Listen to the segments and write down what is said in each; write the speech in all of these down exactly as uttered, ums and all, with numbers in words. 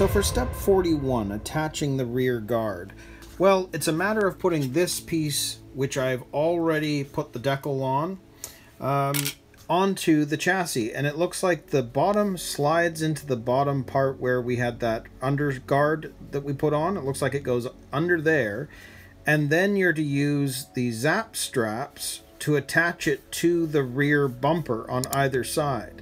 So for step forty-one, attaching the rear guard, well, it's a matter of putting this piece, which I've already put the decal on, um, onto the chassis, and it looks like the bottom slides into the bottom part where we had that under guard that we put on. It looks like it goes under there, and then you're to use the zap straps to attach it to the rear bumper on either side.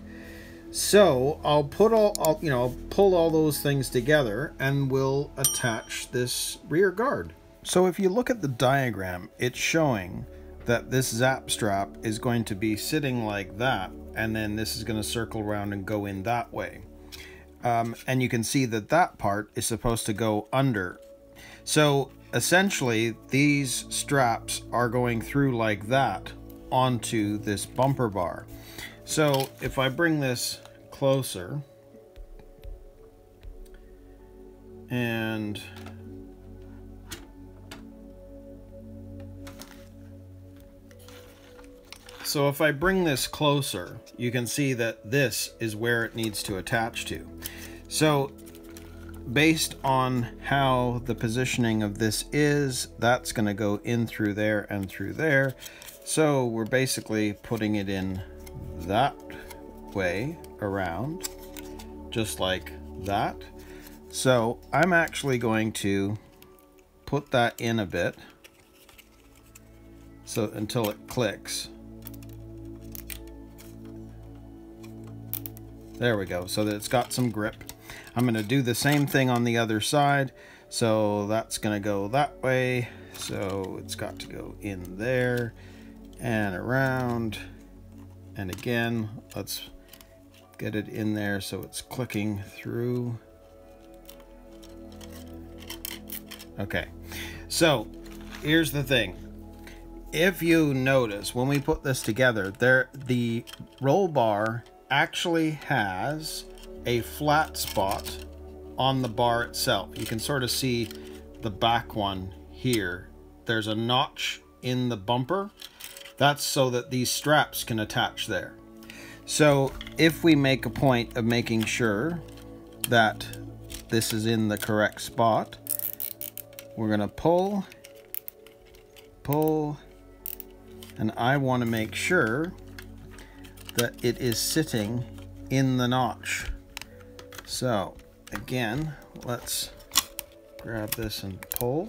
So I'll put all, I'll, you know, pull all those things together and we'll attach this rear guard. So if you look at the diagram, it's showing that this zap strap is going to be sitting like that, and then this is going to circle around and go in that way. Um, and you can see that that part is supposed to go under. So essentially these straps are going through like that onto this bumper bar. So if I bring this closer and so if I bring this closer, you can see that this is where it needs to attach to. So based on how the positioning of this is, that's going to go in through there and through there. So we're basically putting it in that way around, just like that. So I'm actually going to put that in a bit, so until it clicks. There we go, so that it's got some grip. I'm going to do the same thing on the other side, so that's going to go that way, so it's got to go in there and around. And again, let's get it in there so it's clicking through. Okay, so here's the thing. If you notice, when we put this together, there the roll bar actually has a flat spot on the bar itself. You can sort of see the back one here. There's a notch in the bumper. That's so that these straps can attach there. So if we make a point of making sure that this is in the correct spot, we're gonna pull, pull, and I wanna make sure that it is sitting in the notch. So again, let's grab this and pull,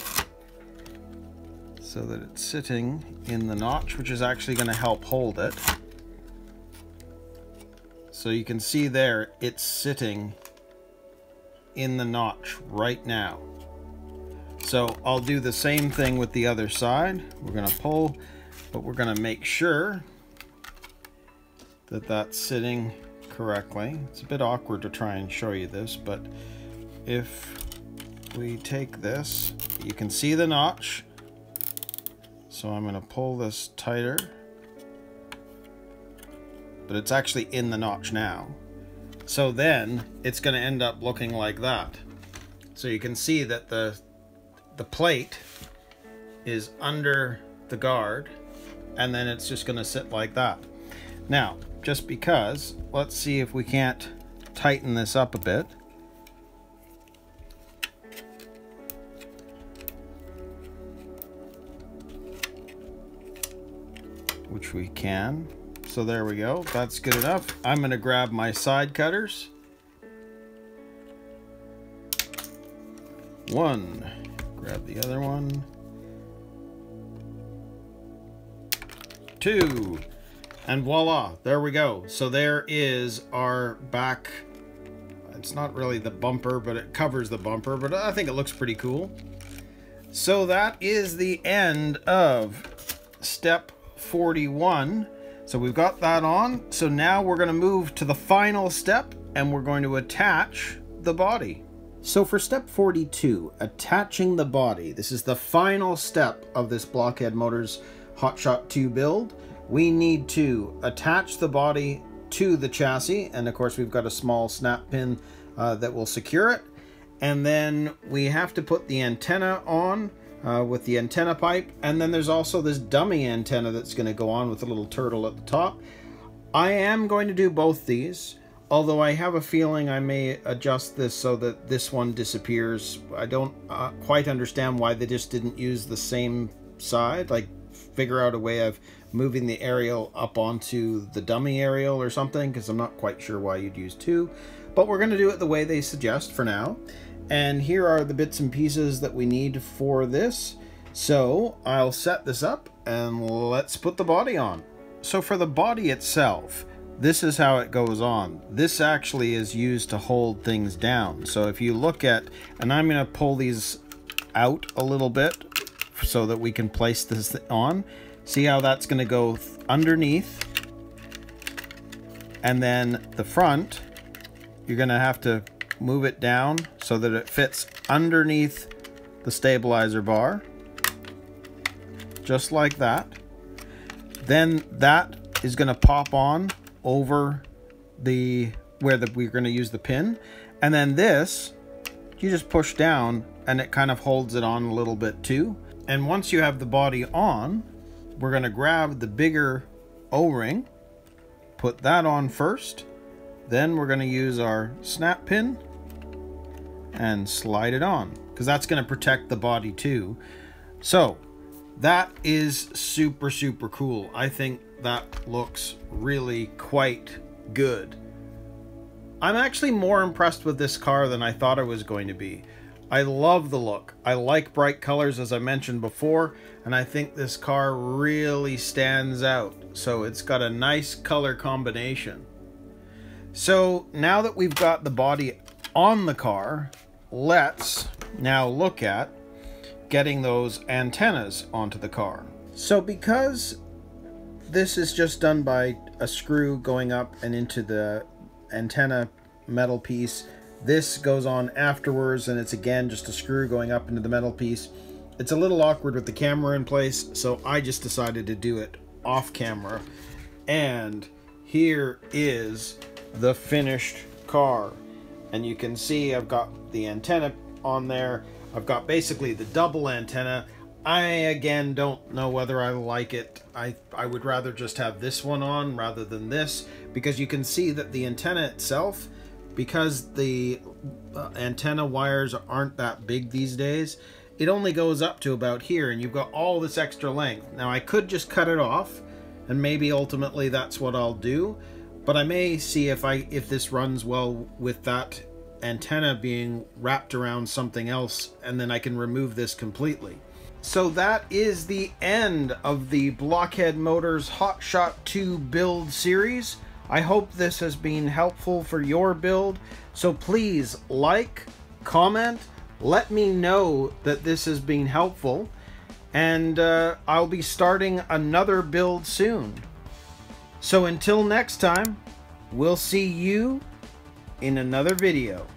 so that it's sitting in the notch, which is actually going to help hold it. So you can see there, it's sitting in the notch right now. So I'll do the same thing with the other side. We're going to pull, but we're going to make sure that that's sitting correctly. It's a bit awkward to try and show you this, but if we take this, you can see the notch. So I'm going to pull this tighter, but it's actually in the notch now. So then it's going to end up looking like that. So you can see that the, the plate is under the guard, and then it's just going to sit like that. Now, just because, let's see if we can't tighten this up a bit. Which we can. So there we go, that's good enough. I'm gonna grab my side cutters. One, grab the other one. Two, and voila, there we go. So there is our back, it's not really the bumper, but it covers the bumper, but I think it looks pretty cool. So that is the end of step forty-one. So we've got that on. So now we're going to move to the final step, and we're going to attach the body. So for step forty-two, attaching the body, this is the final step of this Blockhead Motors Hotshot two build. We need to attach the body to the chassis, and of course we've got a small snap pin uh, that will secure it, and then we have to put the antenna on Uh, with the antenna pipe, and then there's also this dummy antenna that's going to go on with a little turtle at the top. I am going to do both these. Although I have a feeling I may adjust this so that this one disappears. I don't uh, quite understand why they just didn't use the same side, like figure out a way of moving the aerial up onto the dummy aerial or something, because I'm not quite sure why you'd use two. But we're going to do it the way they suggest for now. And here are the bits and pieces that we need for this. So I'll set this up and let's put the body on. So for the body itself, this is how it goes on. This actually is used to hold things down. So if you look at, and I'm going to pull these out a little bit so that we can place this on. See how that's going to go underneath. And then the front, you're going to have to move it down so that it fits underneath the stabilizer bar. Just like that. Then that is going to pop on over the where the, we're going to use the pin, and then this you just push down and it kind of holds it on a little bit too. And once you have the body on, we're going to grab the bigger O-ring, put that on first, then we're going to use our snap pin and slide it on, because that's going to protect the body too. So that is super super cool. I think that looks really quite good. I'm actually more impressed with this car than I thought I was going to be. I love the look. I like bright colors, as I mentioned before, and I think this car really stands out. So it's got a nice color combination. So now that we've got the body on the car, let's now look at getting those antennas onto the car. So because this is just done by a screw going up and into the antenna metal piece, this goes on afterwards, and it's again just a screw going up into the metal piece. It's a little awkward with the camera in place, so I just decided to do it off camera. And here is the finished car. And you can see I've got the antenna on there. I've got basically the double antenna. I, again, don't know whether I like it. I, I would rather just have this one on rather than this, because you can see that the antenna itself, because the uh, antenna wires aren't that big these days, it only goes up to about here, and you've got all this extra length. Now, I could just cut it off, and maybe ultimately that's what I'll do, but I may see if I if this runs well with that antenna being wrapped around something else, and then I can remove this completely. So that is the end of the Blockhead Motors Hotshot two build series. I hope this has been helpful for your build. So please like, comment, let me know that this has been helpful. And uh, I'll be starting another build soon. So until next time, we'll see you in another video.